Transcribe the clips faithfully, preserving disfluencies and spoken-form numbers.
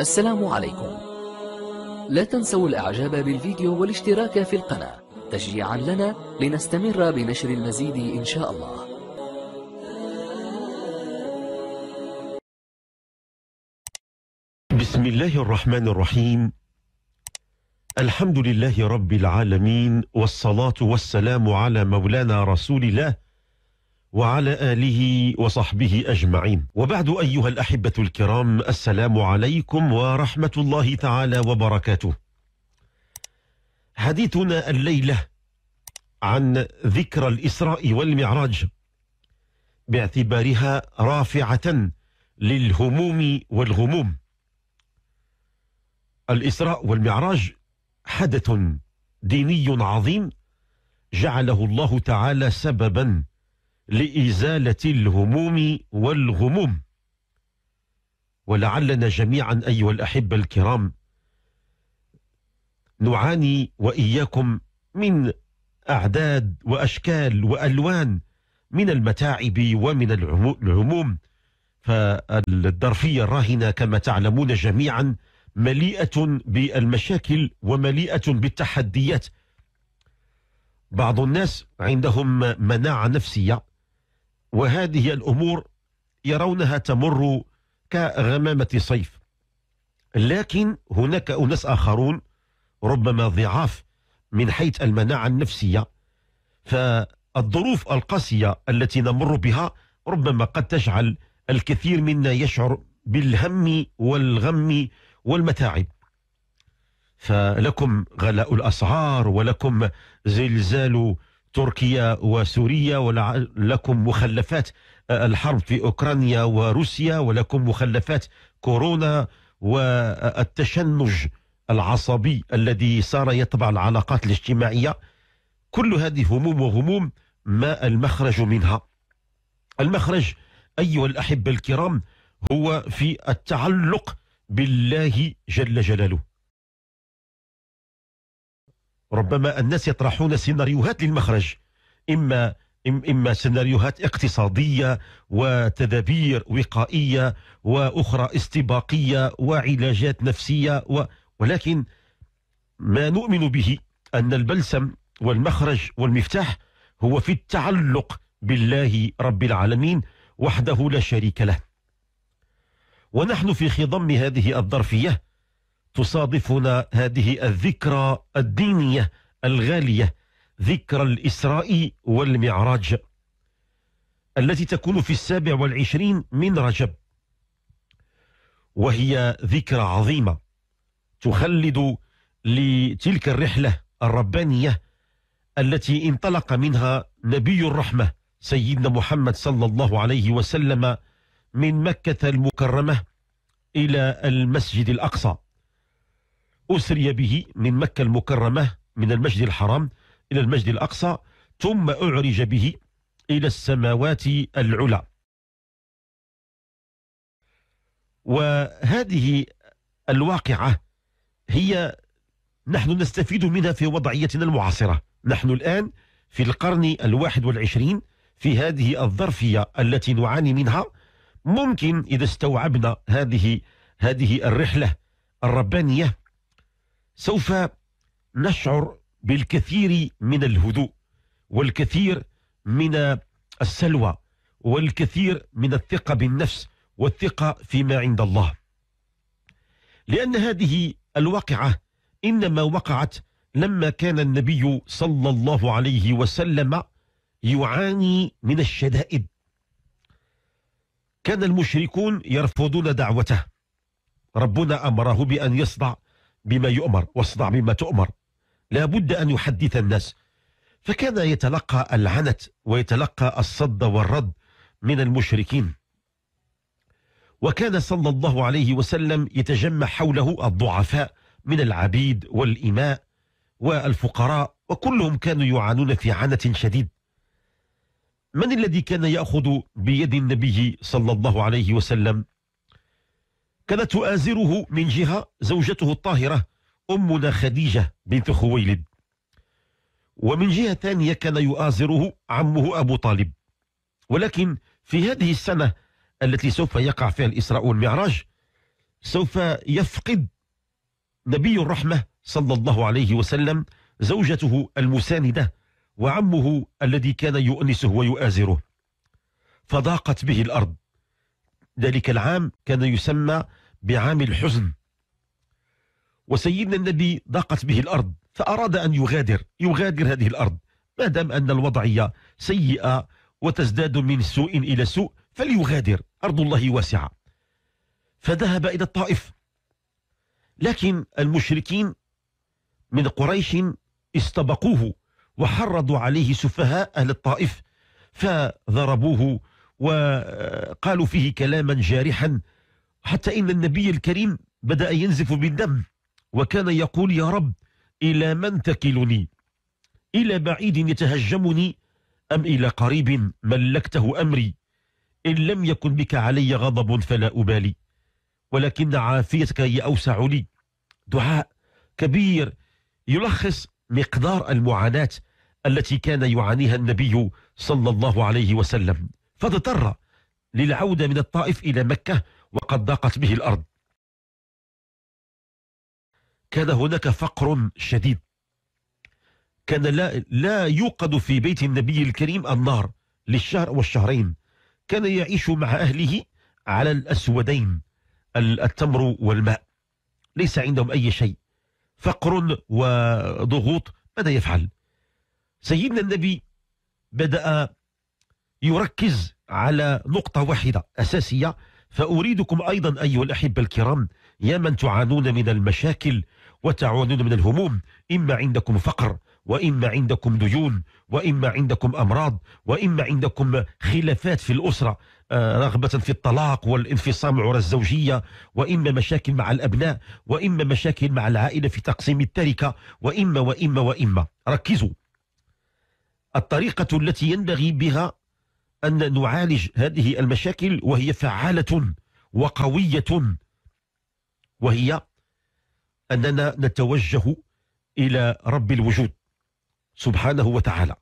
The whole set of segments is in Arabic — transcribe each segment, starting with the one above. السلام عليكم. لا تنسوا الاعجاب بالفيديو والاشتراك في القناة تشجيعا لنا لنستمر بنشر المزيد ان شاء الله. بسم الله الرحمن الرحيم. الحمد لله رب العالمين، والصلاة والسلام على مولانا رسول الله وعلى آله وصحبه أجمعين، وبعد. أيها الأحبة الكرام، السلام عليكم ورحمة الله تعالى وبركاته. حديثنا الليلة عن ذكرى الإسراء والمعراج، باعتبارها رافعة للهموم والغموم. الإسراء والمعراج حدث ديني عظيم جعله الله تعالى سببا لإزالة الهموم والغموم، ولعلنا جميعا أيها الأحبة الكرام نعاني وإياكم من أعداد وأشكال وألوان من المتاعب ومن الهموم، فالظرفية الراهنة كما تعلمون جميعا مليئة بالمشاكل ومليئة بالتحديات. بعض الناس عندهم مناعة نفسية، وهذه الأمور يرونها تمر كغمامة صيف، لكن هناك أناس آخرون ربما ضعاف من حيث المناعة النفسية، فالظروف القاسية التي نمر بها ربما قد تجعل الكثير منا يشعر بالهم والغم والمتاعب. فلكم غلاء الأسعار، ولكم زلزال تركيا وسوريا، ولكم مخلفات الحرب في أوكرانيا وروسيا، ولكم مخلفات كورونا والتشنج العصبي الذي صار يطبع العلاقات الاجتماعية. كل هذه هموم وغموم، ما المخرج منها؟ المخرج أيها الأحبة الكرام هو في التعلق بالله جل جلاله. ربما الناس يطرحون سيناريوهات للمخرج، إما إما سيناريوهات اقتصادية وتدابير وقائية وأخرى استباقية وعلاجات نفسية و... ولكن ما نؤمن به أن البلسم والمخرج والمفتاح هو في التعلق بالله رب العالمين وحده لا شريك له. ونحن في خضم هذه الظرفية تصادفنا هذه الذكرى الدينية الغالية، ذكرى الإسراء والمعراج، التي تكون في السابع والعشرين من رجب، وهي ذكرى عظيمة تخلد لتلك الرحلة الربانية التي انطلق منها نبي الرحمة سيدنا محمد صلى الله عليه وسلم من مكة المكرمة إلى المسجد الأقصى. أسري به من مكة المكرمة من المسجد الحرام إلى المسجد الأقصى، ثم أعرج به إلى السماوات العلى. وهذه الواقعة هي نحن نستفيد منها في وضعيتنا المعاصرة. نحن الآن في القرن الواحد والعشرين، في هذه الظرفية التي نعاني منها. ممكن إذا استوعبنا هذه هذه الرحلة الربانية سوف نشعر بالكثير من الهدوء، والكثير من السلوى، والكثير من الثقة بالنفس والثقة فيما عند الله، لأن هذه الواقعة إنما وقعت لما كان النبي صلى الله عليه وسلم يعاني من الشدائد. كان المشركون يرفضون دعوته، ربنا أمره بأن يصدع بما يؤمر واصدع بما تؤمر، لا بد أن يحدث الناس، فكان يتلقى العنت ويتلقى الصد والرد من المشركين. وكان صلى الله عليه وسلم يتجمع حوله الضعفاء من العبيد والإماء والفقراء، وكلهم كانوا يعانون في عنت شديد. من الذي كان يأخذ بيد النبي صلى الله عليه وسلم؟ كانت تؤازره من جهة زوجته الطاهرة أمنا خديجة بنت خويلد، ومن جهة ثانية كان يؤازره عمه أبو طالب. ولكن في هذه السنة التي سوف يقع فيها الإسراء والمعراج سوف يفقد نبي الرحمة صلى الله عليه وسلم زوجته المساندة وعمه الذي كان يؤنسه ويؤازره، فضاقت به الأرض. ذلك العام كان يسمى بعام الحزن، وسيدنا النبي ضاقت به الأرض فأراد أن يغادر يغادر هذه الأرض. ما دام أن الوضعية سيئة وتزداد من سوء إلى سوء فليغادر، أرض الله واسعة. فذهب إلى الطائف، لكن المشركين من قريش استبقوه وحرضوا عليه سفهاء أهل الطائف، فضربوه وقالوا فيه كلاما جارحا، حتى إن النبي الكريم بدأ ينزف بالدم وكان يقول: يا رب، إلى من تكلني؟ إلى بعيد يتهجمني أم إلى قريب ملكته أمري؟ إن لم يكن بك علي غضب فلا أبالي، ولكن عافيتك هي أوسع لي. دعاء كبير يلخص مقدار المعاناة التي كان يعانيها النبي صلى الله عليه وسلم، فاضطر للعودة من الطائف إلى مكة وقد ضاقت به الأرض. كان هناك فقر شديد، كان لا, لا يوقد في بيت النبي الكريم النار للشهر والشهرين. كان يعيش مع أهله على الأسودين، التمر والماء، ليس عندهم أي شيء، فقر وضغوط. ماذا يفعل؟ سيدنا النبي بدأ يركز على نقطة واحدة أساسية، فأريدكم أيضا أيها الأحبة الكرام يا من تعانون من المشاكل وتعانون من الهموم، إما عندكم فقر، وإما عندكم ديون، وإما عندكم أمراض، وإما عندكم خلافات في الأسرة، رغبة في الطلاق والانفصام عرى الزوجية، وإما مشاكل مع الأبناء، وإما مشاكل مع العائلة في تقسيم التركة، وإما وإما وإما. ركزوا، الطريقة التي ينبغي بها أن نعالج هذه المشاكل وهي فعالة وقوية، وهي أننا نتوجه إلى رب الوجود سبحانه وتعالى.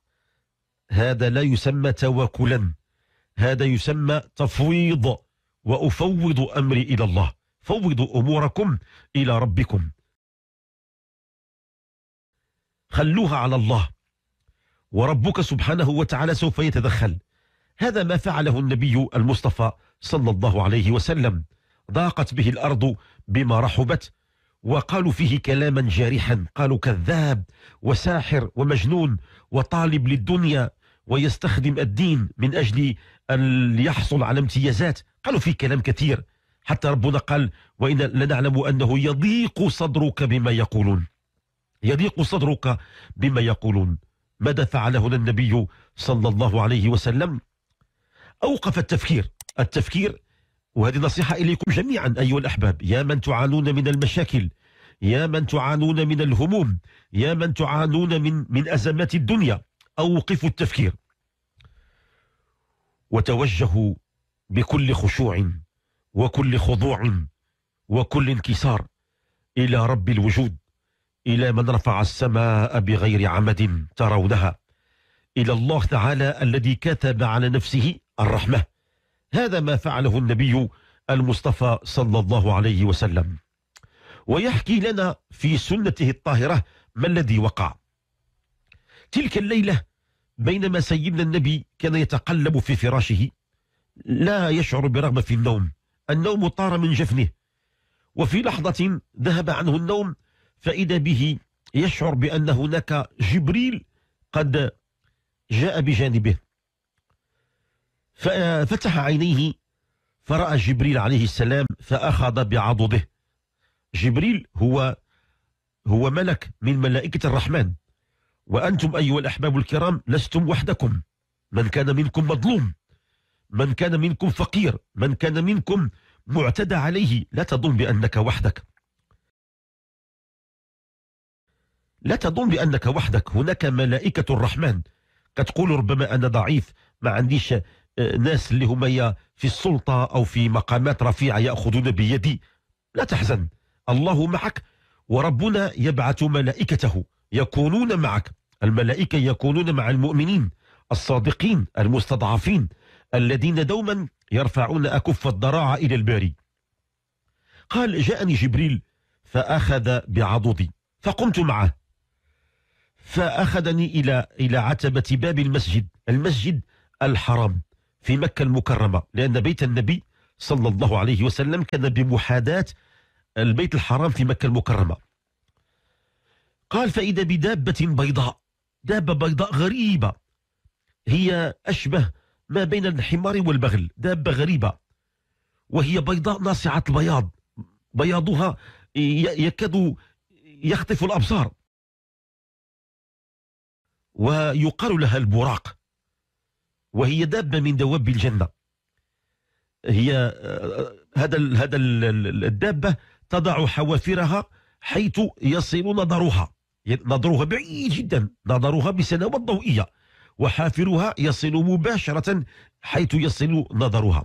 هذا لا يسمى توكلا، هذا يسمى تفويض. وأفوض أمري إلى الله، فوضوا أموركم إلى ربكم، خلوها على الله، وربك سبحانه وتعالى سوف يتدخل. هذا ما فعله النبي المصطفى صلى الله عليه وسلم. ضاقت به الأرض بما رحبت، وقالوا فيه كلاما جارحا، قالوا كذاب وساحر ومجنون وطالب للدنيا ويستخدم الدين من أجل أن يحصل على امتيازات. قالوا فيه كلام كثير، حتى ربنا قال: وإن لنعلم أنه يضيق صدرك بما يقولون. يضيق صدرك بما يقولون. ماذا فعله النبي صلى الله عليه وسلم؟ أوقف التفكير. التفكير، وهذه نصيحة إليكم جميعا أيها الأحباب يا من تعانون من المشاكل، يا من تعانون من الهموم، يا من تعانون من من أزمات الدنيا، أوقفوا التفكير وتوجهوا بكل خشوع وكل خضوع وكل انكسار إلى رب الوجود، إلى من رفع السماء بغير عمد ترونها، إلى الله تعالى الذي كتب على نفسه الرحمة. هذا ما فعله النبي المصطفى صلى الله عليه وسلم. ويحكي لنا في سنته الطاهرة ما الذي وقع. تلك الليلة بينما سيدنا النبي كان يتقلب في فراشه لا يشعر برغبة في النوم، النوم طار من جفنه، وفي لحظة ذهب عنه النوم فإذا به يشعر بأن هناك جبريل قد جاء بجانبه، ففتح عينيه فرأى جبريل عليه السلام فأخذ بعضده. جبريل هو هو ملك من ملائكة الرحمن، وأنتم أيها الأحباب الكرام لستم وحدكم. من كان منكم مظلوم، من كان منكم فقير، من كان منكم معتدى عليه، لا تظن بأنك وحدك، لا تظن بأنك وحدك. هناك ملائكة الرحمن. قد تقول ربما أنا ضعيف، ما عنديش ناس اللي هما في السلطة أو في مقامات رفيعة يأخذون بيدي. لا تحزن، الله معك، وربنا يبعث ملائكته يكونون معك. الملائكة يكونون مع المؤمنين الصادقين المستضعفين الذين دوما يرفعون أكف الضراعة إلى الباري. قال جاءني جبريل فأخذ بعضدي فقمت معه فأخذني إلى إلى عتبة باب المسجد المسجد الحرام في مكة المكرمة، لأن بيت النبي صلى الله عليه وسلم كان بمحاذاة البيت الحرام في مكة المكرمة. قال فإذا بدابة بيضاء، دابة بيضاء غريبة، هي أشبه ما بين الحمار والبغل، دابة غريبة وهي بيضاء ناصعة البياض، بياضها يكاد يخطف الأبصار، ويقال لها البراق، وهي دابة من دواب الجنة. هي هذا هذا الدابة تضع حوافرها حيث يصل نظرها، نظرها بعيد جدا، نظرها بسنوات ضوئية، وحافرها يصل مباشرة حيث يصل نظرها.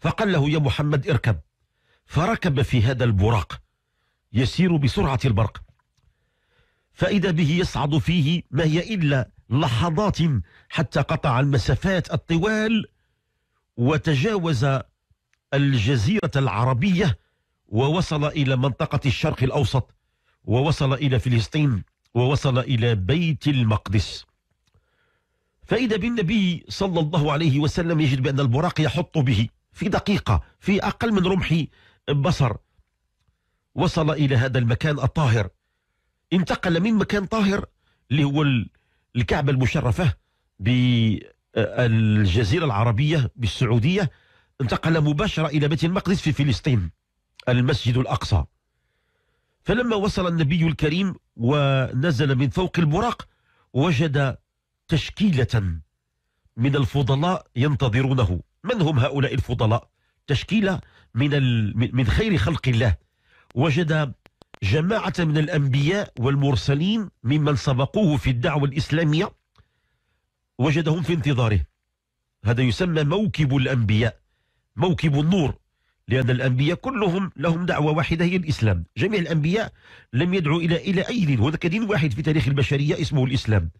فقال له يا محمد اركب، فركب في هذا البراق يسير بسرعة البرق، فإذا به يصعد فيه ما هي إلا لحظات حتى قطع المسافات الطوال وتجاوز الجزيرة العربية ووصل إلى منطقة الشرق الأوسط، ووصل إلى فلسطين، ووصل إلى بيت المقدس. فإذا بالنبي صلى الله عليه وسلم يجد بأن البراق يحط به في دقيقة، في أقل من رمح بصر، وصل إلى هذا المكان الطاهر. انتقل من مكان طاهر اللي هو الكعبة المشرفة بالجزيرة العربية بالسعودية، انتقل مباشرة إلى بيت المقدس في فلسطين، المسجد الأقصى. فلما وصل النبي الكريم ونزل من فوق البراق وجد تشكيلة من الفضلاء ينتظرونه. من هم هؤلاء الفضلاء؟ تشكيلة من من خير خلق الله. وجد جماعة من الأنبياء والمرسلين ممن سبقوه في الدعوة الإسلامية، وجدهم في انتظاره. هذا يسمى موكب الأنبياء، موكب النور، لأن الأنبياء كلهم لهم دعوة واحدة هي الإسلام. جميع الأنبياء لم يدعوا إلى إلى أي دين، هناك دين واحد في تاريخ البشرية اسمه الإسلام.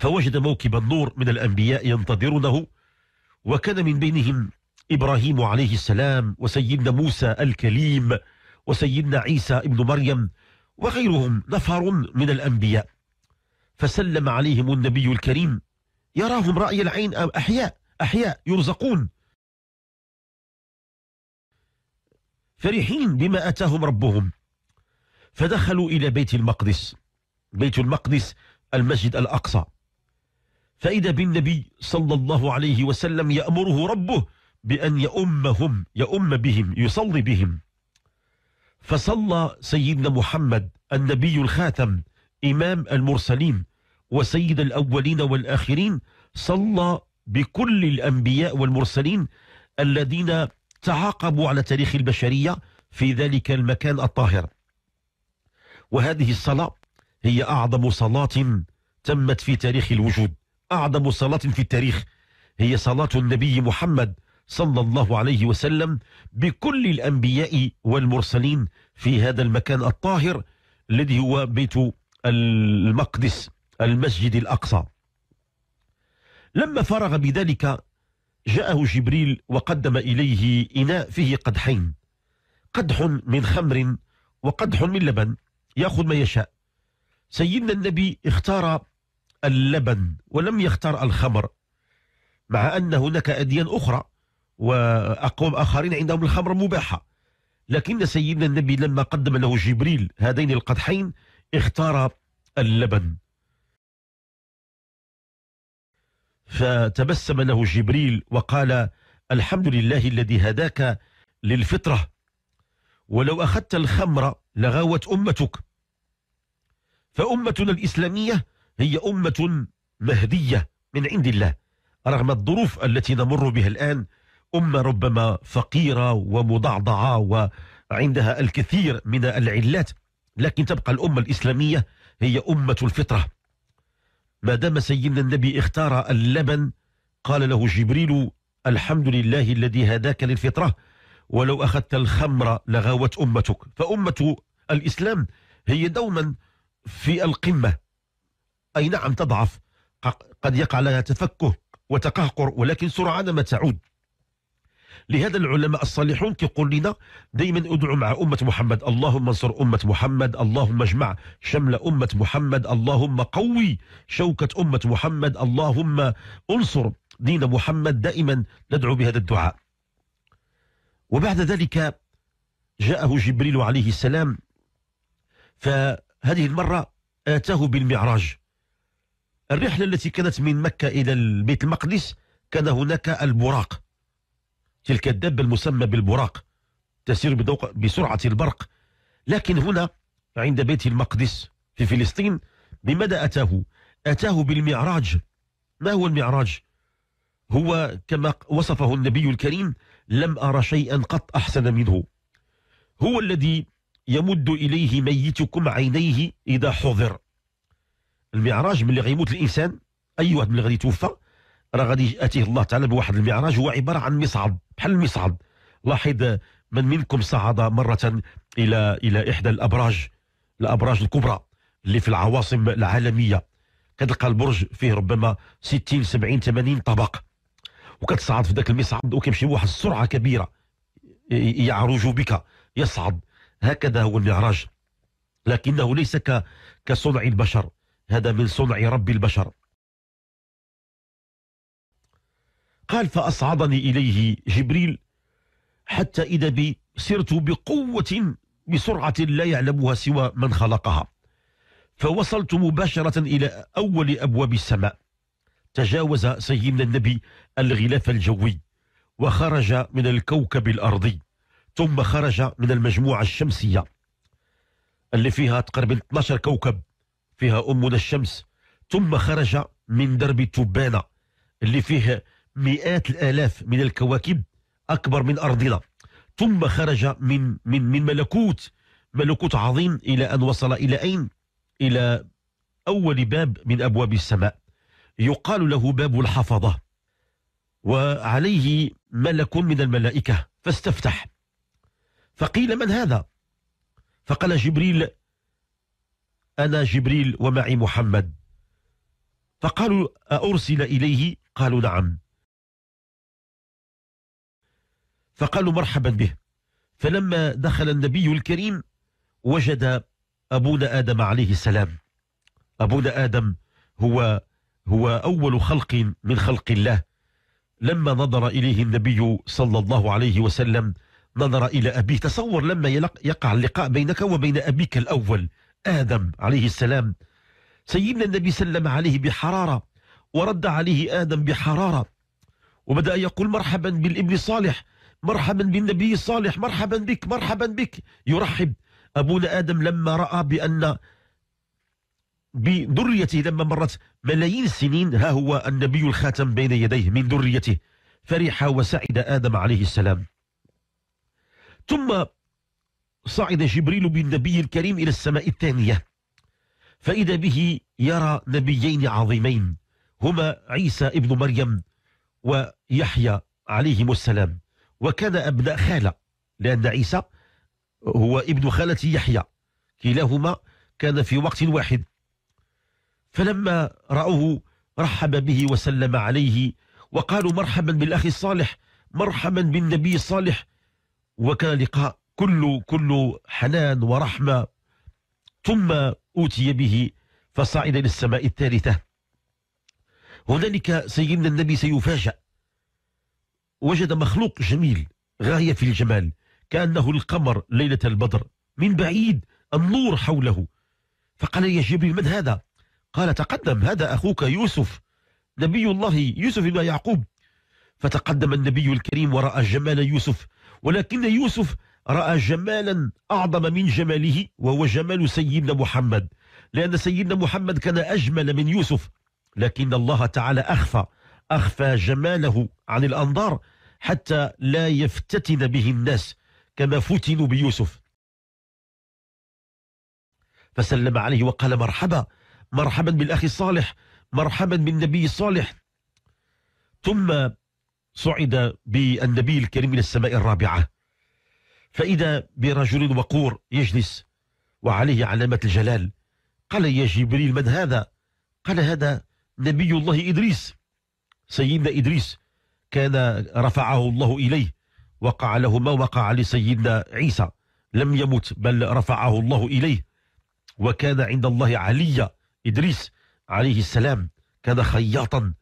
فوجد موكب النور من الأنبياء ينتظرونه، وكان من بينهم إبراهيم عليه السلام، وسيدنا موسى الكليم، وسيدنا عيسى ابن مريم، وغيرهم، نفر من الأنبياء. فسلم عليهم النبي الكريم، يراهم رأي العين أحياء أحياء يرزقون فرحين بما أتاهم ربهم. فدخلوا إلى بيت المقدس، بيت المقدس المسجد الأقصى. فإذا بالنبي صلى الله عليه وسلم يأمره ربه بأن يؤمهم، يؤم بهم، يصلي بهم. فصلى سيدنا محمد النبي الخاتم إمام المرسلين وسيد الأولين والآخرين، صلى بكل الأنبياء والمرسلين الذين تعاقبوا على تاريخ البشرية في ذلك المكان الطاهر. وهذه الصلاة هي أعظم صلاة تمت في تاريخ الوجود، أعظم صلاة في التاريخ، هي صلاة النبي محمد صلى الله عليه وسلم بكل الأنبياء والمرسلين في هذا المكان الطاهر الذي هو بيت المقدس المسجد الأقصى. لما فرغ بذلك جاءه جبريل وقدم إليه إناء فيه قدحين، قدح من خمر وقدح من لبن، يأخذ ما يشاء. سيدنا النبي اختار اللبن ولم يختار الخمر، مع أن هناك أديان أخرى وأقوام آخرين عندهم الخمر مباحة، لكن سيدنا النبي لما قدم له جبريل هذين القدحين اختار اللبن. فتبسم له جبريل وقال الحمد لله الذي هداك للفطرة، ولو أخذت الخمر لغاوت أمتك. فأمتنا الإسلامية هي أمة مهدية من عند الله، رغم الظروف التي نمر بها الآن، أمة ربما فقيرة ومضعضعة وعندها الكثير من العلات، لكن تبقى الأمة الإسلامية هي أمة الفطرة. ما دام سيدنا النبي اختار اللبن، قال له جبريل الحمد لله الذي هداك للفطرة، ولو أخذت الخمر لغاوت أمتك. فأمة الإسلام هي دوما في القمة، أي نعم تضعف، قد يقع لها تفكه وتقهقر، ولكن سرعان ما تعود. لهذا العلماء الصالحون كيقول لنا دائما ادعو مع أمة محمد، اللهم انصر أمة محمد، اللهم اجمع شمل أمة محمد، اللهم قوي شوكة أمة محمد، اللهم انصر دين محمد. دائما ندعو بهذا الدعاء. وبعد ذلك جاءه جبريل عليه السلام، فهذه المرة آتاه بالمعراج. الرحلة التي كانت من مكة إلى بيت المقدس كان هناك البراق، تلك الدابة المسمى بالبراق تسير بسرعة البرق. لكن هنا عند بيت المقدس في فلسطين بماذا أتاه؟ أتاه بالمعراج. ما هو المعراج؟ هو كما وصفه النبي الكريم: لم أرى شيئا قط أحسن منه. هو الذي يمد إليه ميتكم عينيه إذا حضر. المعراج ملي غيموت الإنسان، أي واحد ملي غادي يتوفى راه غادي يأتيه الله تعالى بواحد المعراج، هو عبارة عن مصعد، بحال المصعد. لاحظ: من منكم صعد مرة إلى إلى إحدى الأبراج، الأبراج الكبرى اللي في العواصم العالمية، كتلقى البرج فيه ربما ستين سبعين ثمانين طبق، وكتصعد في ذاك المصعد وكيمشي بواحد السرعة كبيرة، يعرج بك، يصعد. هكذا هو المعراج، لكنه ليس كصنع البشر، هذا من صنع رب البشر. قال: فأصعدني إليه جبريل حتى إذا بي سرت بقوة بسرعة لا يعلمها سوى من خلقها، فوصلت مباشرة إلى أول أبواب السماء. تجاوز سيدنا النبي الغلاف الجوي وخرج من الكوكب الأرضي، ثم خرج من المجموعة الشمسية اللي فيها تقريبا اثناش كوكب، فيها أمنا الشمس. ثم خرج من درب التبانة اللي فيه مئات الآلاف من الكواكب، أكبر من أرضنا. ثم خرج من من من ملكوت ملكوت عظيم، إلى أن وصل إلى أين؟ إلى أول باب من أبواب السماء، يقال له باب الحفظة، وعليه ملك من الملائكة فاستفتح. فقيل: من هذا؟ فقال جبريل: أنا جبريل ومعي محمد. فقالوا: أرسل إليه؟ قالوا: نعم. فقالوا: مرحبا به. فلما دخل النبي الكريم وجد أبونا آدم عليه السلام. أبونا آدم هو هو أول خلق من خلق الله. لما نظر إليه النبي صلى الله عليه وسلم نظر إلى أبيه. تصور لما يقع اللقاء بينك وبين أبيك الأول آدم عليه السلام. سيدنا النبي سلم عليه بحرارة، ورد عليه آدم بحرارة، وبدأ يقول: مرحبا بالابن الصالح، مرحبا بالنبي الصالح، مرحبا بك، مرحبا بك، يرحب. أبونا آدم لما رأى بأن بذريته لما مرت ملايين السنين، ها هو النبي الخاتم بين يديه من ذريته، فرح وسعد آدم عليه السلام. ثم صعد جبريل بالنبي الكريم إلى السماء الثانية، فإذا به يرى نبيين عظيمين، هما عيسى ابن مريم ويحيى عليهم السلام، وكان أبناء خالة، لأن عيسى هو ابن خالة يحيى، كلاهما كان في وقت واحد. فلما رأوه رحب به وسلم عليه، وقالوا: مرحبا بالأخ الصالح، مرحبا بالنبي الصالح. وكان لقاء كله كله حنان ورحمة. ثم أوتي به فصعد للسماء الثالثة. هنالك سيدنا النبي سيفاجأ، وجد مخلوق جميل غاية في الجمال، كأنه القمر ليلة البدر، من بعيد النور حوله. فقال: يا جبريل، من هذا؟ قال: تقدم، هذا أخوك يوسف، نبي الله يوسف بن يعقوب. فتقدم النبي الكريم ورأى جمال يوسف، ولكن يوسف رأى جمالا أعظم من جماله، وهو جمال سيدنا محمد، لأن سيدنا محمد كان أجمل من يوسف، لكن الله تعالى أخفى أخفى جماله عن الأنظار حتى لا يفتتن به الناس كما فتنوا بيوسف. فسلم عليه وقال: مرحبا، مرحبا بالأخ الصالح، مرحبا بالنبي الصالح. ثم صعد بالنبي الكريم إلى السماء الرابعة، فإذا برجل وقور يجلس وعليه علامة الجلال. قال: يا جبريل، من هذا؟ قال: هذا نبي الله إدريس، سيدنا إدريس، كان رفعه الله إليه وقع له ما وقع لسيدنا عيسى، لم يمت بل رفعه الله إليه، وكان عند الله عليا. إدريس عليه السلام كان خياطا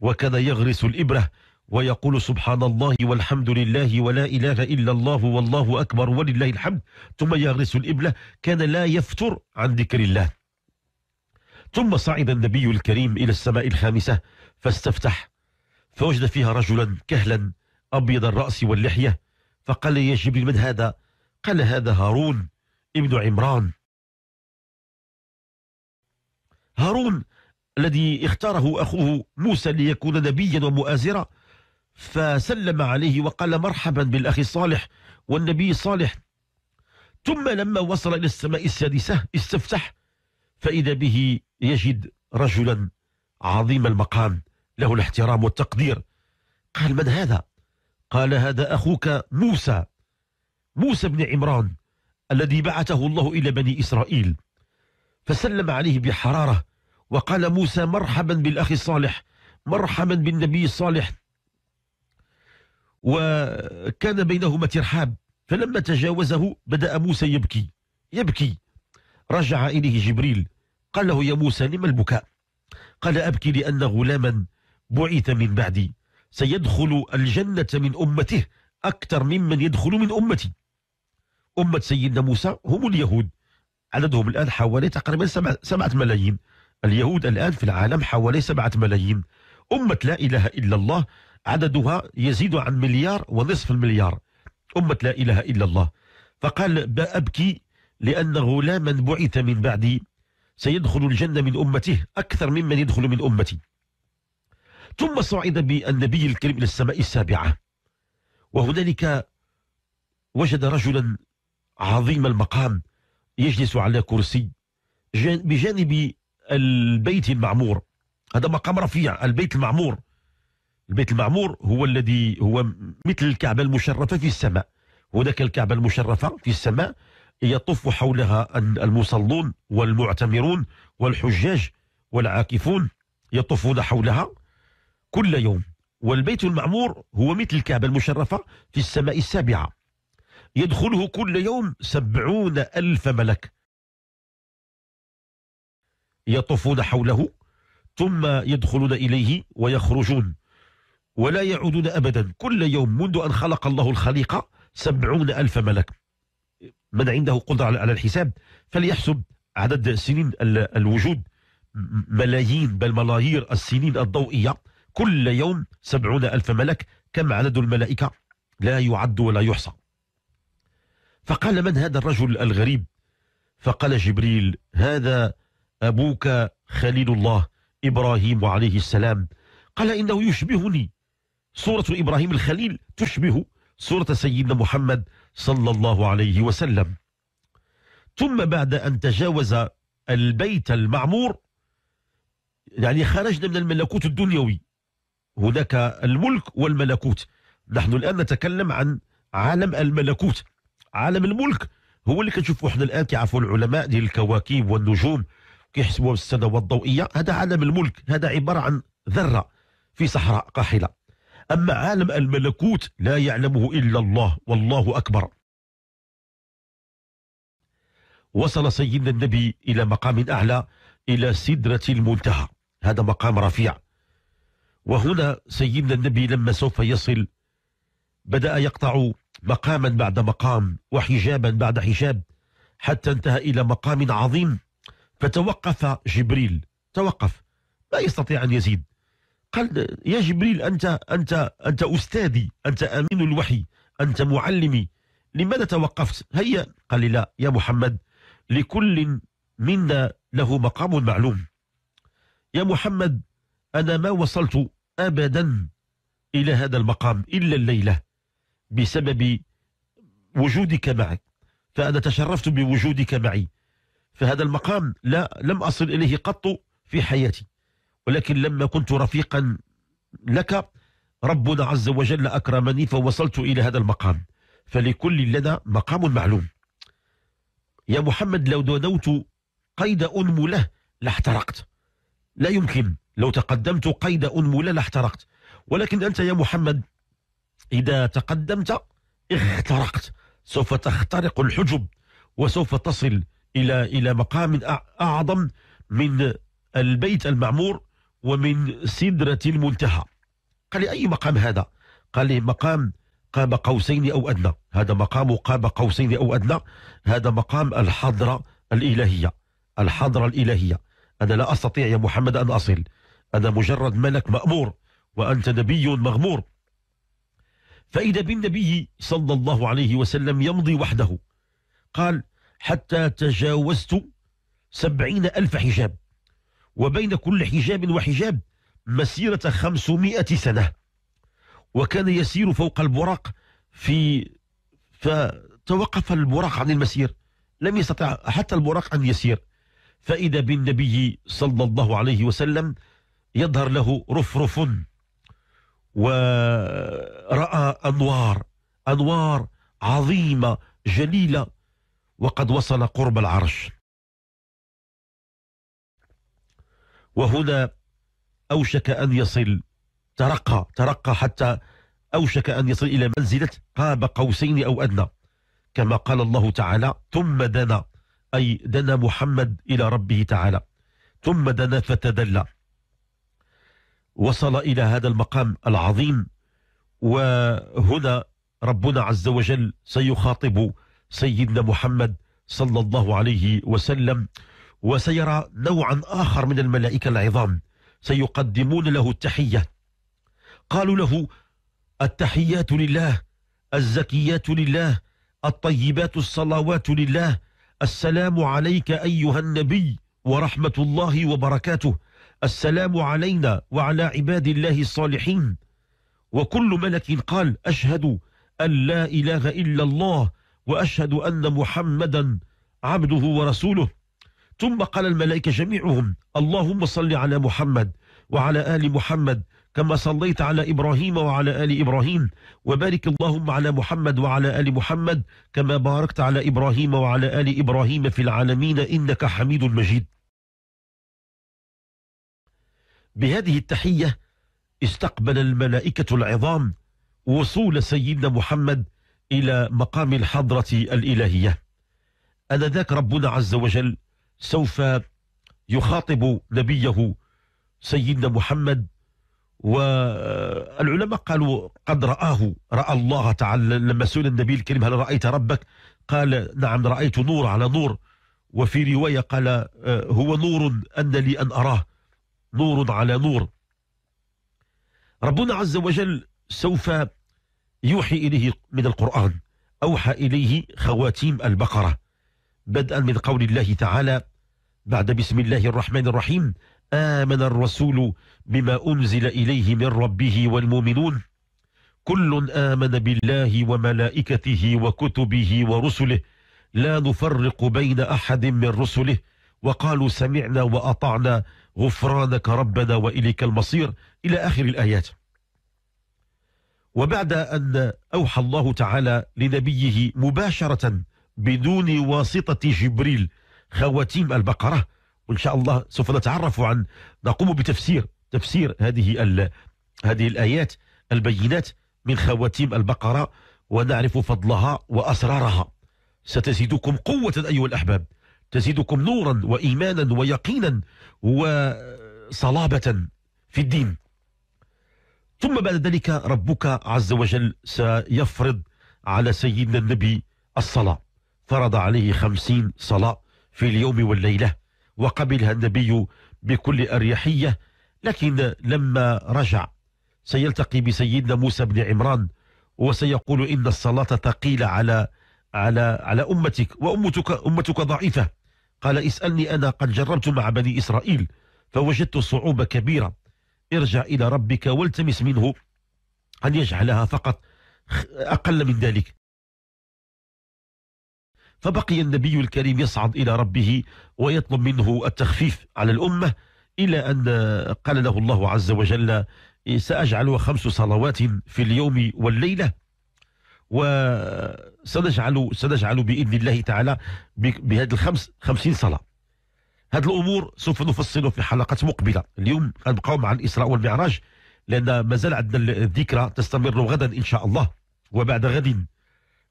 وكان يغرس الإبرة ويقول سبحان الله والحمد لله ولا إله إلا الله والله أكبر ولله الحمد، ثم يغرس الإبلة، كان لا يفتر عن ذكر الله. ثم صعد النبي الكريم إلى السماء الخامسة فاستفتح، فوجد فيها رجلا كهلا أبيض الرأس واللحية، فقال يا جبريل من هذا؟ قال هذا هارون ابن عمران، هارون الذي اختاره أخوه موسى ليكون نبيا ومؤازرا. فسلم عليه وقال مرحبا بالأخ الصالح والنبي الصالح. ثم لما وصل إلى السماء السادسة استفتح، فإذا به يجد رجلا عظيم المقام له الاحترام والتقدير. قال من هذا؟ قال هذا أخوك موسى، موسى بن عمران الذي بعثه الله إلى بني إسرائيل. فسلم عليه بحرارة وقال موسى مرحبا بالأخ الصالح، مرحبا بالنبي الصالح. وكان بينهما ترحاب، فلما تجاوزه بدأ موسى يبكي يبكي رجع إليه جبريل قال له يا موسى لما البكاء؟ قال أبكي لأن غلاما بعث من بعدي سيدخل الجنة من أمته أكثر ممن يدخل من أمتي. أمة سيدنا موسى هم اليهود، عددهم الآن حوالي تقريبا سبعة ملايين، اليهود الآن في العالم حوالي سبعة ملايين. أمة لا إله إلا الله عددها يزيد عن مليار ونصف المليار، أمة لا إله إلا الله. فقال أبكي لأن غلاما بعث من بعدي سيدخل الجنة من أمته أكثر ممن يدخل من أمتي. ثم صعد بالنبي الكريم إلى السماء السابعة، وهنالك وجد رجلا عظيم المقام يجلس على كرسي بجانب البيت المعمور. هذا مقام رفيع، البيت المعمور، البيت المعمور هو الذي هو مثل الكعبة المشرفة في السماء. هناك الكعبة المشرفة في السماء يطوف حولها المصلون والمعتمرون والحجاج والعاكفون، يطوفون حولها كل يوم. والبيت المعمور هو مثل الكعبة المشرفة في السماء السابعة، يدخله كل يوم سبعون ألف ملك يطوفون حوله، ثم يدخلون إليه ويخرجون ولا يعودون أبدا. كل يوم منذ أن خلق الله الخليقة سبعون ألف ملك. من عنده قدرة على الحساب فليحسب عدد سنين الوجود، ملايين بل ملايير السنين الضوئية، كل يوم سبعون ألف ملك. كم عدد الملائكة؟ لا يعد ولا يحصى. فقال من هذا الرجل الغريب؟ فقال جبريل هذا أبوك خليل الله إبراهيم عليه السلام. قال إنه يشبهني، صورة إبراهيم الخليل تشبه صورة سيدنا محمد صلى الله عليه وسلم. ثم بعد أن تجاوز البيت المعمور يعني خرجنا من الملكوت الدنيوي، هناك الملك والملكوت، نحن الآن نتكلم عن عالم الملكوت. عالم الملك هو اللي كنشوفوا احنا الآن، كيعرفوا العلماء ديال الكواكب والنجوم كيحسبوا السنوات الضوئية، هذا عالم الملك، هذا عبارة عن ذرة في صحراء قاحلة. أما عالم الملكوت لا يعلمه إلا الله والله أكبر. وصل سيدنا النبي إلى مقام أعلى، إلى سدرة المنتهى، هذا مقام رفيع. وهنا سيدنا النبي لما سوف يصل بدأ يقطع مقاما بعد مقام وحجابا بعد حجاب حتى انتهى إلى مقام عظيم. فتوقف جبريل، توقف لا يستطيع أن يزيد. قال يا جبريل أنت أنت أنت أستاذي، أنت أمين الوحي، أنت معلمي، لماذا توقفت؟ هيا. قال لا يا محمد، لكل منا له مقام معلوم. يا محمد أنا ما وصلت أبدا إلى هذا المقام إلا الليلة بسبب وجودك معي، فأنا تشرفت بوجودك معي، فهذا المقام لا لم أصل إليه قط في حياتي، ولكن لما كنت رفيقا لك ربنا عز وجل أكرمني فوصلت إلى هذا المقام، فلكل لنا مقام معلوم. يا محمد لو دنوت قيد أنملة لاحترقت، لا يمكن، لو تقدمت قيد أنملة لاحترقت، ولكن أنت يا محمد إذا تقدمت اخترقت، سوف تخترق الحجب وسوف تصل إلى إلى مقام أعظم من البيت المعمور ومن سدرة المنتهى. قال لي أي مقام هذا؟ قال لي مقام قاب قوسين أو أدنى. هذا مقام قاب قوسين أو أدنى، هذا مقام الحضرة الإلهية. الحضرة الإلهية، أنا لا أستطيع يا محمد أن أصل، أنا مجرد ملك مأمور وأنت نبي مغمور. فإذا بالنبي صلى الله عليه وسلم يمضي وحده. قال حتى تجاوزت سبعين ألف حجاب، وبين كل حجاب وحجاب مسيرة خمسمائة سنة، وكان يسير فوق البراق في فتوقف البراق عن المسير، لم يستطع حتى البراق أن يسير. فإذا بالنبي صلى الله عليه وسلم يظهر له رفرف، ورأى أنوار أنوار عظيمة جليلة، وقد وصل قرب العرش. وهنا أوشك أن يصل، ترقى ترقى حتى أوشك أن يصل إلى منزلة قاب قوسين أو أدنى، كما قال الله تعالى ثم دنا، أي دنا محمد إلى ربه تعالى، ثم دنا فتدلى. وصل إلى هذا المقام العظيم، وهنا ربنا عز وجل سيخاطب سيدنا محمد صلى الله عليه وسلم، وسيرى نوعا آخر من الملائكة العظام سيقدمون له التحية. قالوا له التحيات لله، الزكيات لله، الطيبات الصلوات لله، السلام عليك أيها النبي ورحمة الله وبركاته، السلام علينا وعلى عباد الله الصالحين. وكل ملك قال أشهد أن لا إله إلا الله وأشهد أن محمدا عبده ورسوله. ثم قال الملائكة جميعهم اللهم صل على محمد وعلى آل محمد كما صليت على إبراهيم وعلى آل إبراهيم، وبارك اللهم على محمد وعلى آل محمد كما باركت على إبراهيم وعلى آل إبراهيم في العالمين إنك حميد مجيد. بهذه التحية استقبل الملائكة العظام وصول سيدنا محمد إلى مقام الحضرة الإلهية. آنذاك ربنا عز وجل سوف يخاطب نبيه سيدنا محمد، والعلماء قالوا قد رآه، رأى الله تعالى لما سئل النبي الكريم هل رأيت ربك؟ قال نعم رأيت نور على نور، وفي رواية قال هو نور أن لي أن أراه، نور على نور. ربنا عز وجل سوف يوحي إليه من القرآن، أوحى إليه خواتيم البقرة، بدءا من قول الله تعالى بعد بسم الله الرحمن الرحيم آمن الرسول بما أنزل إليه من ربه والمؤمنون كل آمن بالله وملائكته وكتبه ورسله لا نفرق بين أحد من رسله وقالوا سمعنا وأطعنا غفرانك ربنا وإليك المصير، إلى آخر الآيات. وبعد أن أوحى الله تعالى لنبيه مباشرة بدون واسطة جبريل خواتيم البقرة، وإن شاء الله سوف نتعرف عن نقوم بتفسير تفسير هذه ال... هذه الآيات البينات من خواتيم البقرة، ونعرف فضلها وأسرارها. ستزيدكم قوة أيها الأحباب، تزيدكم نورا وإيمانا ويقينا وصلابة في الدين. ثم بعد ذلك ربك عز وجل سيفرض على سيدنا النبي الصلاة، فرض عليه خمسين صلاة في اليوم والليلة، وقبلها النبي بكل أريحية. لكن لما رجع سيلتقي بسيدنا موسى بن عمران، وسيقول إن الصلاة ثقيلة على على على أمتك، وأمتك أمتك ضعيفة. قال اسألني أنا قد جربت مع بني إسرائيل فوجدت صعوبة كبيرة، ارجع إلى ربك والتمس منه أن يجعلها فقط أقل من ذلك. فبقي النبي الكريم يصعد إلى ربه ويطلب منه التخفيف على الأمة، إلى أن قال له الله عز وجل سأجعل خمس صلوات في اليوم والليلة، وسنجعل سنجعل بإذن الله تعالى بهذه الخمس خمسين صلاة. هذه الأمور سوف نفصل في حلقة مقبلة. اليوم نبقاو مع الإسراء والمعراج، لأن ما زال عندنا الذكرى تستمر غدا إن شاء الله وبعد غد.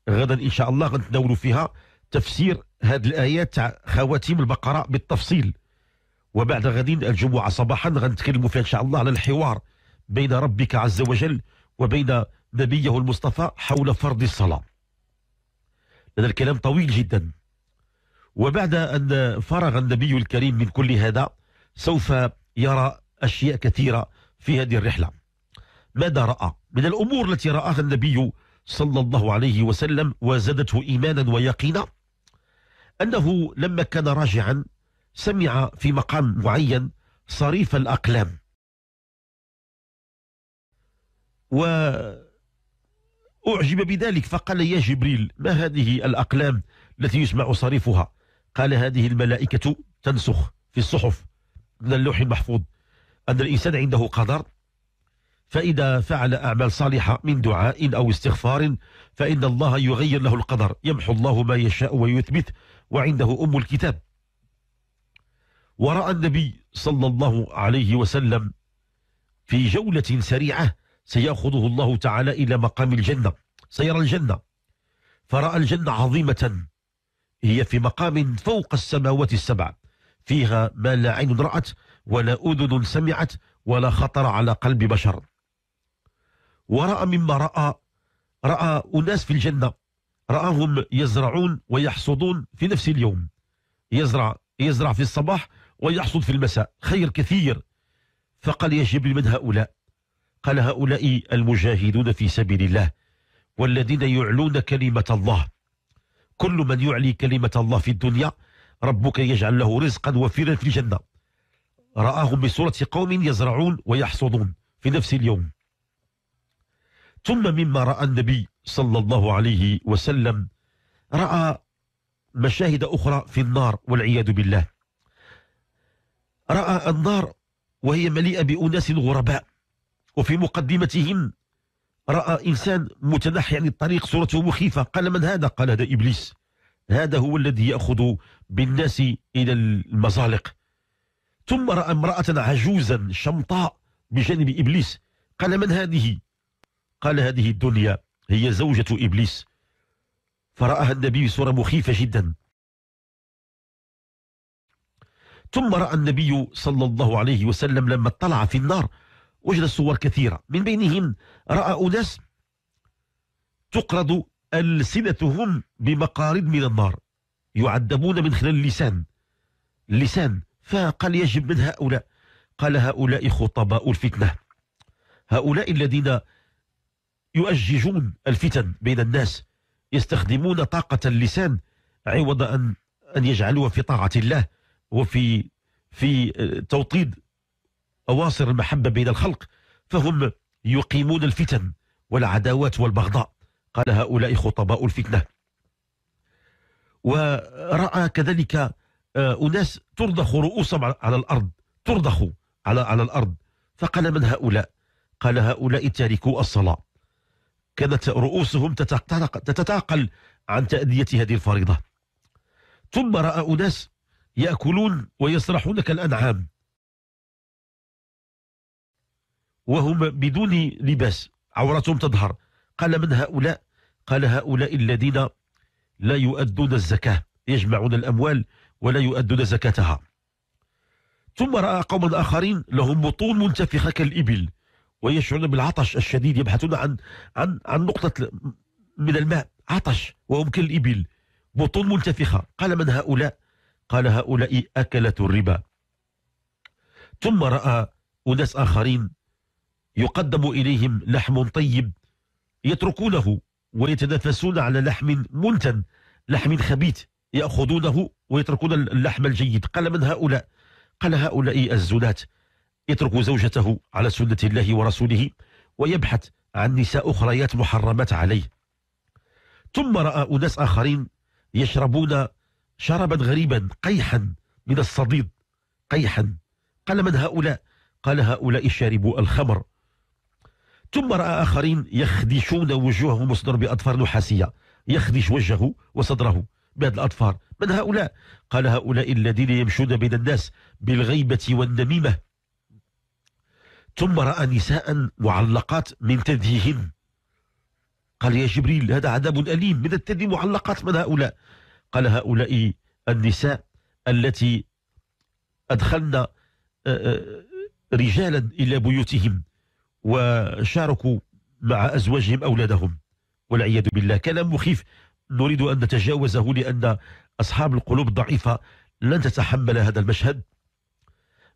غدا إن شاء الله غنتداولوا فيها تفسير هذه الآيات تاع خواتيم البقرة بالتفصيل. وبعد غدين الجمعة صباحا غنتكلموا فيها إن شاء الله على الحوار بين ربك عز وجل وبين نبيه المصطفى حول فرض الصلاة. هذا الكلام طويل جدا. وبعد أن فرغ النبي الكريم من كل هذا سوف يرى أشياء كثيرة في هذه الرحلة. ماذا رأى؟ من الأمور التي رآها النبي صلى الله عليه وسلم وزادته إيمانا ويقينا، أنه لما كان راجعا سمع في مقام معين صريف الأقلام، وأعجب بذلك فقال: يا جبريل، ما هذه الأقلام التي يسمع صريفها؟ قال: هذه الملائكة تنسخ في الصحف من اللوح المحفوظ أن الإنسان عنده قدر، فإذا فعل أعمال صالحة من دعاء أو استغفار فإن الله يغير له القدر، يمحو الله ما يشاء ويثبت، وعنده أم الكتاب. ورأى النبي صلى الله عليه وسلم في جولة سريعة سيأخذه الله تعالى إلى مقام الجنة، سيرى الجنة، فرأى الجنة عظيمة، هي في مقام فوق السماوات السبع، فيها ما لا عين رأت ولا أذن سمعت ولا خطر على قلب بشر. ورأى مما رأى، رأى أناس في الجنة رآهم يزرعون ويحصدون في نفس اليوم، يزرع يزرع في الصباح ويحصد في المساء، خير كثير. فقال: يا جبريل، من هؤلاء؟ قال: هؤلاء المجاهدون في سبيل الله والذين يعلون كلمة الله. كل من يعلي كلمة الله في الدنيا ربك يجعل له رزقا وفيرا في الجنة. رآهم بصورة قوم يزرعون ويحصدون في نفس اليوم. ثم مما رأى النبي صلى الله عليه وسلم، رأى مشاهد أخرى في النار والعياذ بالله. رأى النار وهي مليئة بأناس غرباء، وفي مقدمتهم رأى إنسان متنحي عن الطريق، صورته مخيفة. قال: من هذا؟ قال: هذا إبليس، هذا هو الذي يأخذ بالناس إلى المزالق. ثم رأى امرأة عجوزا شمطاء بجانب إبليس، قال: من هذه؟ قال: هذه الدنيا، هي زوجة إبليس. فرآها النبي صورة مخيفة جدا. ثم رأى النبي صلى الله عليه وسلم لما اطلع في النار وجد صور كثيرة، من بينهم رأى أناس تقرض ألسنتهم بمقارض من النار، يعذبون من خلال اللسان اللسان فقال: يجب، من هؤلاء؟ قال: هؤلاء خطباء الفتنة، هؤلاء الذين يؤججون الفتن بين الناس، يستخدمون طاقة اللسان عوض أن أن يجعلوها في طاعة الله وفي في توطيد أواصر المحبة بين الخلق، فهم يقيمون الفتن والعداوات والبغضاء. قال: هؤلاء خطباء الفتنة. ورأى كذلك أناس ترضخ رؤوسهم على الأرض، ترضخ على على الأرض، فقال: من هؤلاء؟ قال: هؤلاء تاركوا الصلاة، كانت رؤوسهم تتثاقل عن تأدية هذه الفريضة. ثم رأى أناس يأكلون ويسرحون كالأنعام وهم بدون لباس، عورتهم تظهر. قال: من هؤلاء؟ قال: هؤلاء الذين لا يؤدون الزكاة، يجمعون الأموال ولا يؤدون زكاتها. ثم رأى قوما آخرين لهم بطون منتفخة كالإبل ويشعرون بالعطش الشديد، يبحثون عن عن عن نقطة من الماء، عطش وهم كالإبل، بطون منتفخة. قال: من هؤلاء؟ قال: هؤلاء أكلة الربا. ثم رأى أناس آخرين يقدم إليهم لحم طيب يتركونه ويتنافسون على لحم منتن، لحم خبيث، يأخذونه ويتركون اللحم الجيد. قال: من هؤلاء؟ قال: هؤلاء الزنات، يترك زوجته على سنة الله ورسوله ويبحث عن نساء أخريات محرمات عليه. ثم رأى أناس آخرين يشربون شربا غريبا، قيحا من الصديد، قيحا. قال: من هؤلاء؟ قال: هؤلاء شاربوا الخمر. ثم رأى آخرين يخدشون وجوههم وصدر بأظفار نحاسية، يخدش وجهه وصدره بهذه الأظفار. من هؤلاء؟ قال: هؤلاء الذين يمشون بين الناس بالغيبة والنميمة. ثم رأى نساء معلقات من ثديهن، قال يا جبريل هذا عذاب أليم من الثدي معلقات من هؤلاء؟ قال هؤلاء النساء التي أدخلنا رجالا إلى بيوتهم وشاركوا مع أزواجهم أولادهم والعياذ بالله. كلام مخيف نريد أن نتجاوزه لأن أصحاب القلوب الضعيفة لن تتحمل هذا المشهد.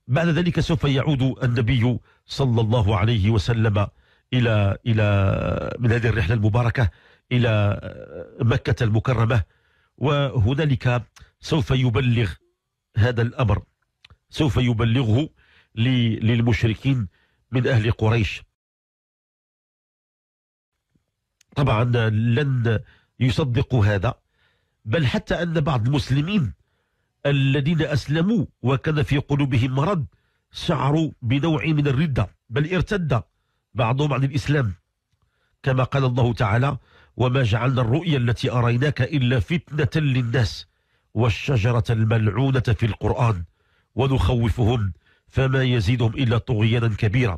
بعد ذلك سوف يعود النبي صلى الله عليه وسلم إلى إلى من هذه الرحلة المباركة إلى مكة المكرمة، وهنالك سوف يبلغ هذا الأمر، سوف يبلغه للمشركين من أهل قريش. طبعا لن يصدقوا هذا، بل حتى أن بعض المسلمين الذين أسلموا وكان في قلوبهم مرض شعروا بنوع من الردة، بل ارتد بعضهم عن الإسلام، كما قال الله تعالى وما جعلنا الرؤيا التي أريناك إلا فتنة للناس والشجرة الملعونة في القرآن ونخوفهم فما يزيدهم إلا طغيانا كبيرا.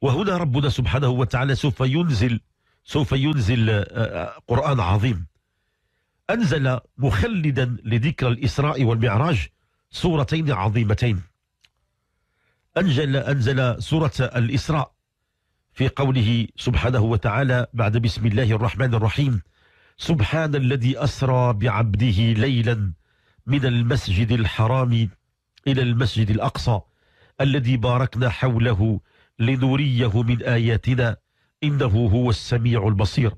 وهنا ربنا سبحانه وتعالى سوف ينزل سوف ينزل قرآن عظيم. أنزل مخلدا لذكرى الإسراء والمعراج سورتين عظيمتين. أنزل أنزل سورة الإسراء في قوله سبحانه وتعالى بعد بسم الله الرحمن الرحيم سبحان الذي أسرى بعبده ليلا من المسجد الحرام إلى المسجد الأقصى الذي باركنا حوله لنريه من آياتنا إنه هو السميع البصير.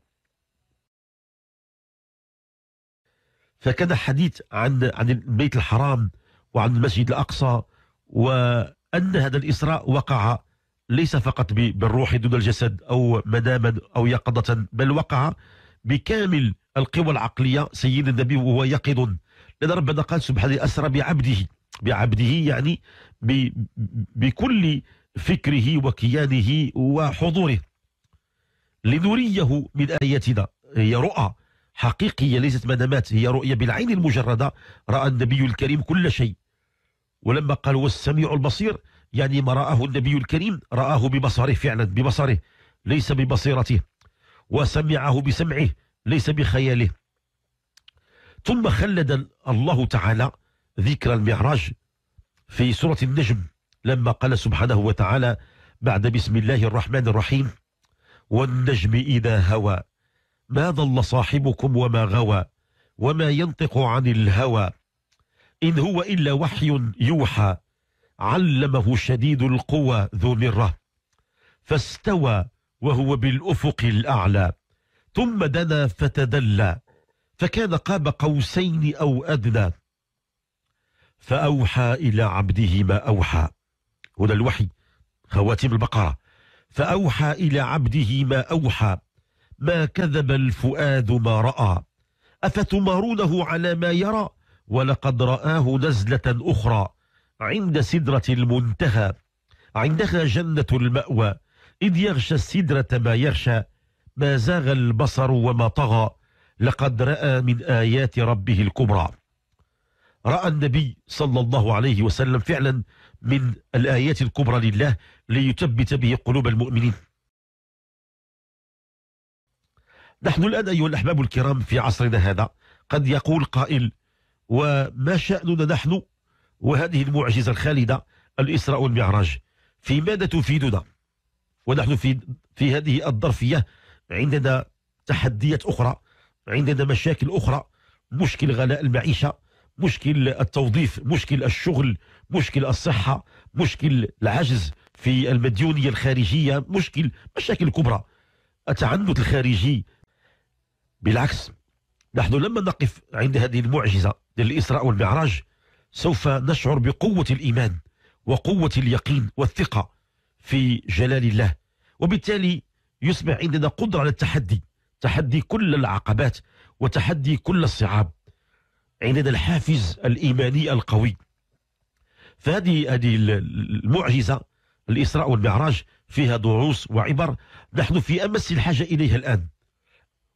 فكان حديث عن عن البيت الحرام وعن المسجد الأقصى، وأن هذا الإسراء وقع ليس فقط بالروح دون الجسد أو مناما أو يقظة، بل وقع بكامل القوى العقلية سيد النبي وهو يقظ، لأن ربنا قال سبحانه أسرى بعبده بعبده يعني بكل فكره وكيانه وحضوره لنريه من آياتنا. هي رؤى حقيقية ليست منامات، هي رؤية بالعين المجردة، رأى النبي الكريم كل شيء. ولما قال والسميع البصير يعني ما رآه النبي الكريم رآه ببصره فعلا، ببصره ليس ببصيرته، وسمعه بسمعه ليس بخياله. ثم خلد الله تعالى ذكر المعراج في سورة النجم لما قال سبحانه وتعالى بعد بسم الله الرحمن الرحيم والنجم إذا هوى ما ضل صاحبكم وما غوى وما ينطق عن الهوى إن هو إلا وحي يوحى علمه شديد القوى ذو مرة فاستوى وهو بالأفق الأعلى ثم دنا فتدلى فكان قاب قوسين أو أدنى فأوحى إلى عبده ما أوحى. هنا الوحي خواتيم البقرة. فأوحى إلى عبده ما أوحى ما كذب الفؤاد ما رأى أفتمارونه على ما يرى ولقد رآه نزلة أخرى عند سدرة المنتهى عندها جنة المأوى إذ يغشى السدرة ما يغشى ما زاغ البصر وما طغى لقد رأى من آيات ربه الكبرى. رأى النبي صلى الله عليه وسلم فعلا من الآيات الكبرى لله ليثبت به قلوب المؤمنين. نحن الآن أيها الأحباب الكرام في عصرنا هذا قد يقول قائل وما شأننا نحن وهذه المعجزة الخالدة الإسراء والمعراج، في ماذا تفيدنا؟ ونحن في في هذه الظرفية عندنا تحديات أخرى، عندنا مشاكل أخرى، مشكل غلاء المعيشة، مشكل التوظيف، مشكل الشغل، مشكل الصحة، مشكل العجز في المديونية الخارجية، مشكل مشاكل كبرى، التعنت الخارجي. بالعكس نحن لما نقف عند هذه المعجزة للإسراء والمعراج سوف نشعر بقوة الإيمان وقوة اليقين والثقة في جلال الله، وبالتالي يصبح عندنا قدرة على التحدي، تحدي كل العقبات وتحدي كل الصعاب، عندنا الحافز الإيماني القوي. فهذه هذه المعجزة الإسراء والمعراج فيها دروس وعبر نحن في أمس الحاجة إليها الآن،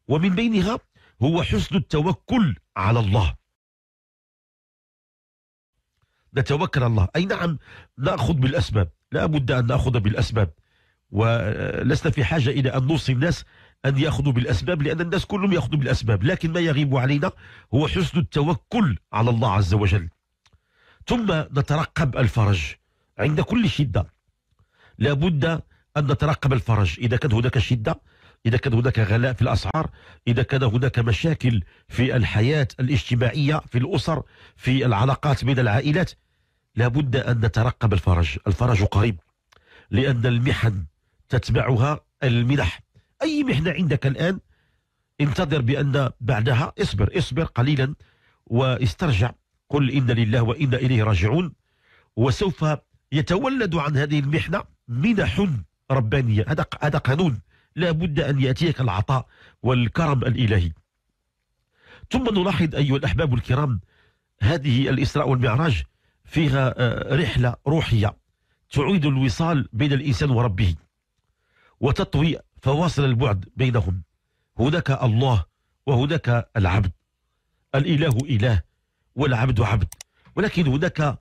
ومن بينها هو حسن التوكل على الله. نتوكل على الله، أي نعم نأخذ بالأسباب، لا بد أن نأخذ بالأسباب، ولسنا في حاجة إلى أن نوصي الناس أن يأخذوا بالأسباب، لأن الناس كلهم يأخذوا بالأسباب، لكن ما يغيب علينا هو حسن التوكل على الله عز وجل، ثم نترقب الفرج عند كل شدة. لابد أن نترقب الفرج إذا كان هناك شدة، إذا كان هناك غلاء في الأسعار، إذا كان هناك مشاكل في الحياة الاجتماعية، في الأسر، في العلاقات بين العائلات، لابد أن نترقب الفرج. الفرج قريب، لأن المحن تتبعها المنح. أي محنة عندك الآن انتظر بأن بعدها اصبر اصبر قليلا واسترجع، قل إن لله وإنا إليه راجعون، وسوف يتولد عن هذه المحنة منح ربانية. هذا هذا قانون، لا بد أن يأتيك العطاء والكرم الإلهي. ثم نلاحظ أيها الأحباب الكرام، هذه الإسراء والمعراج فيها رحلة روحية تعيد الوصال بين الإنسان وربه وتطوي فواصل البعد بينهم. هناك الله وهناك العبد، الإله إله والعبد عبد، ولكن هناك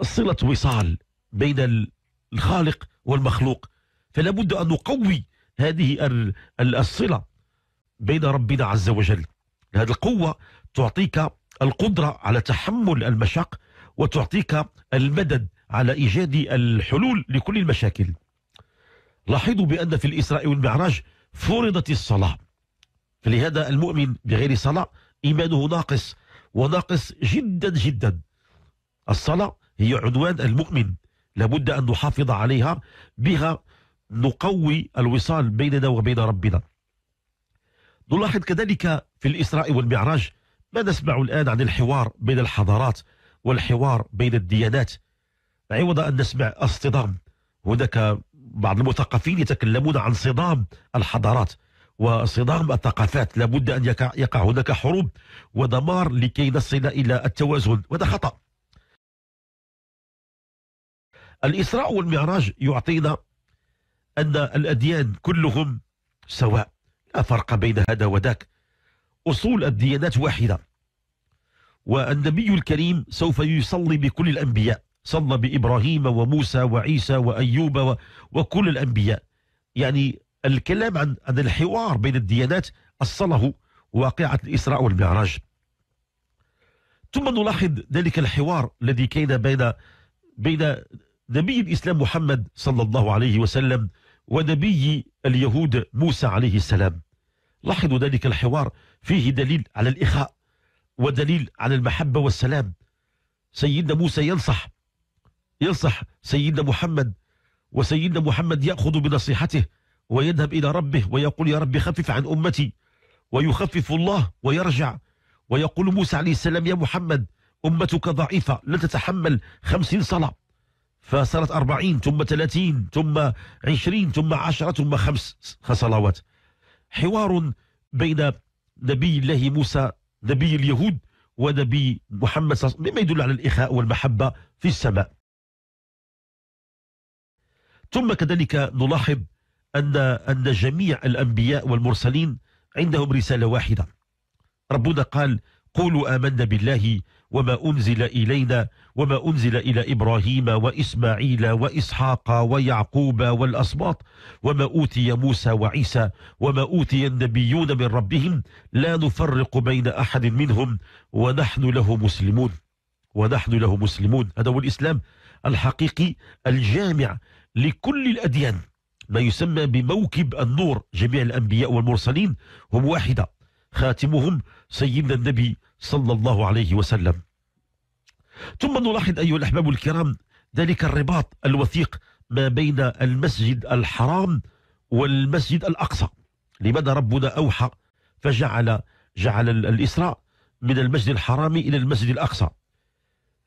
صلة وصال بين الخالق والمخلوق، فلا بد أن نقوي هذه الصلة بين ربنا عز وجل. هذه القوة تعطيك القدرة على تحمل المشاق، وتعطيك المدد على إيجاد الحلول لكل المشاكل. لاحظوا بأن في الإسراء والمعراج فرضت الصلاة، فلهذا المؤمن بغير صلاة إيمانه ناقص، وناقص جدا جدا. الصلاة هي عنوان المؤمن، لابد أن نحافظ عليها، بها نقوي الوصال بيننا وبين ربنا. نلاحظ كذلك في الإسراء والمعراج ما نسمع الآن عن الحوار بين الحضارات والحوار بين الديانات، عوض أن نسمع اصطدام. هناك بعض المثقفين يتكلمون عن صدام الحضارات وصدام الثقافات، لابد أن يقع هناك حروب ودمار لكي نصل إلى التوازن، وهذا خطأ. الإسراء والمعراج يعطينا أن الأديان كلهم سواء، لا فرق بين هذا وذاك، أصول الديانات واحدة. والنبي الكريم سوف يصلي بكل الأنبياء، صلى بإبراهيم وموسى وعيسى وأيوب وكل الأنبياء. يعني الكلام عن عن الحوار بين الديانات أصله واقعة الإسراء والمعراج. ثم نلاحظ ذلك الحوار الذي كان بين بين نبي الإسلام محمد صلى الله عليه وسلم ونبي اليهود موسى عليه السلام. لاحظوا ذلك الحوار فيه دليل على الإخاء ودليل على المحبة والسلام. سيدنا موسى ينصح ينصح سيدنا محمد، وسيدنا محمد يأخذ بنصيحته ويذهب إلى ربه ويقول يا رب خفف عن أمتي، ويخفف الله ويرجع. ويقول موسى عليه السلام يا محمد أمتك ضعيفة لا تتحمل خمسين صلاة، فصارت أربعين ثم ثلاثين ثم عشرين ثم عشرة ثم خمس صلوات. حوار بين نبي الله موسى نبي اليهود ونبي محمد صلى الله عليه وسلم، مما يدل على الإخاء والمحبة في السماء. ثم كذلك نلاحظ أن أن جميع الأنبياء والمرسلين عندهم رسالة واحدة. ربنا قال قولوا آمنا بالله وما أنزل إلينا وما أنزل إلى إبراهيم وإسماعيل وإسحاق ويعقوب والأسباط وما أوتي موسى وعيسى وما أوتي النبيون من ربهم لا نفرق بين أحد منهم ونحن له مسلمون ونحن له مسلمون. هذا هو الإسلام الحقيقي الجامع لكل الأديان، ما يسمى بموكب النور. جميع الأنبياء والمرسلين هم واحدة، خاتمهم سيدنا النبي صلى الله عليه وسلم. ثم نلاحظ أيها الأحباب الكرام ذلك الرباط الوثيق ما بين المسجد الحرام والمسجد الأقصى. لماذا ربنا أوحى فجعل جعل الإسراء من المسجد الحرام إلى المسجد الأقصى؟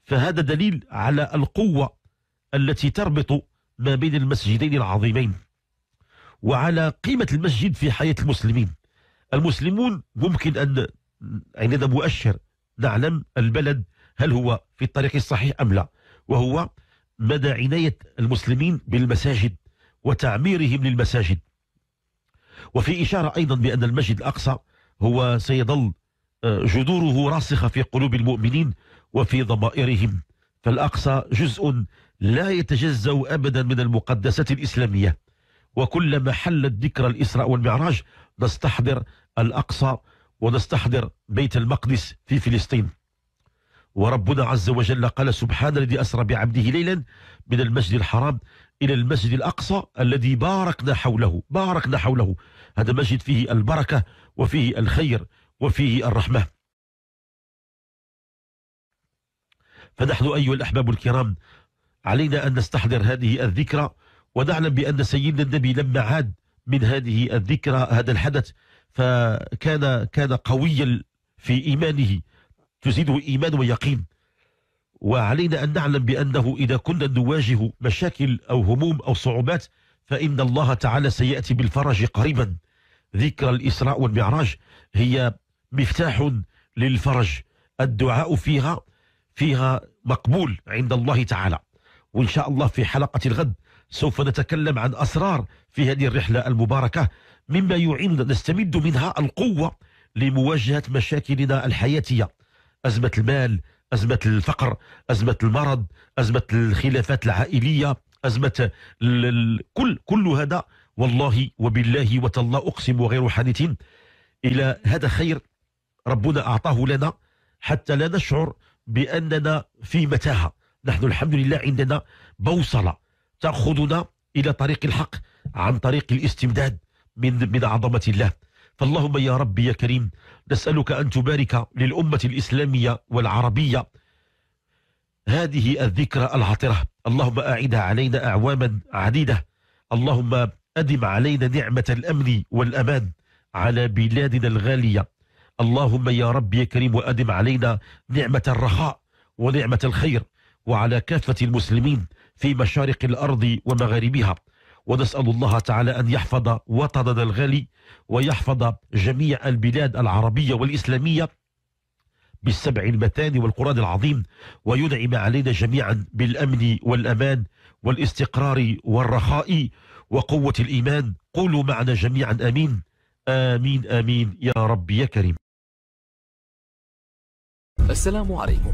فهذا دليل على القوة التي تربط ما بين المسجدين العظيمين، وعلى قيمة المسجد في حياة المسلمين. المسلمون ممكن أن عندنا مؤشر نعلم البلد هل هو في الطريق الصحيح أم لا، وهو مدى عناية المسلمين بالمساجد وتعميرهم للمساجد. وفي إشارة أيضا بأن المسجد الأقصى هو سيظل جذوره راسخة في قلوب المؤمنين وفي ضمائرهم، فالأقصى جزء لا يتجزأ أبدا من المقدسات الإسلامية. وكلما حلت ذكرى الإسراء والمعراج تستحضر الأقصى وتستحضر بيت المقدس في فلسطين. وربنا عز وجل قال: سبحان الذي أسرى بعبده ليلا من المسجد الحرام إلى المسجد الأقصى الذي باركنا حوله. باركنا حوله، هذا مسجد فيه البركة وفيه الخير وفيه الرحمة. فنحن أيها الأحباب الكرام علينا أن نستحضر هذه الذكرى، ونعلم بأن سيدنا النبي لما عاد من هذه الذكرى، هذا الحدث، فكان كان قويا في إيمانه، تزيده إيمان ويقين. وعلينا أن نعلم بأنه إذا كنا نواجه مشاكل أو هموم أو صعوبات فإن الله تعالى سيأتي بالفرج قريبا. ذكرى الإسراء والمعراج هي مفتاح للفرج، الدعاء فيها فيها مقبول عند الله تعالى. وإن شاء الله في حلقة الغد سوف نتكلم عن أسرار في هذه الرحلة المباركة، مما يعيننا نستمد منها القوة لمواجهة مشاكلنا الحياتية: أزمة المال، أزمة الفقر، أزمة المرض، أزمة الخلافات العائلية، أزمة كل كل هذا. والله وبالله وتالله أقسم وغير حانث، إلى هذا خير ربنا أعطاه لنا حتى لا نشعر بأننا في متاهة. نحن الحمد لله عندنا بوصلة تأخذنا إلى طريق الحق عن طريق الاستمداد من من عظمة الله. فاللهم يا ربي يا كريم، نسألك أن تبارك للأمة الإسلامية والعربية هذه الذكرى العطرة. اللهم أعدها علينا أعواما عديدة. اللهم أدم علينا نعمة الأمن والأمان على بلادنا الغالية. اللهم يا ربي يا كريم، وأدم علينا نعمة الرخاء ونعمة الخير، وعلى كافة المسلمين في مشارق الأرض ومغاربها. ونسأل الله تعالى أن يحفظ وطننا الغالي، ويحفظ جميع البلاد العربية والإسلامية بالسبع المتان والقرآن العظيم، وينعم علينا جميعا بالأمن والأمان والاستقرار والرخاء وقوة الإيمان. قولوا معنا جميعا: آمين آمين آمين يا رب يا كريم. السلام عليكم.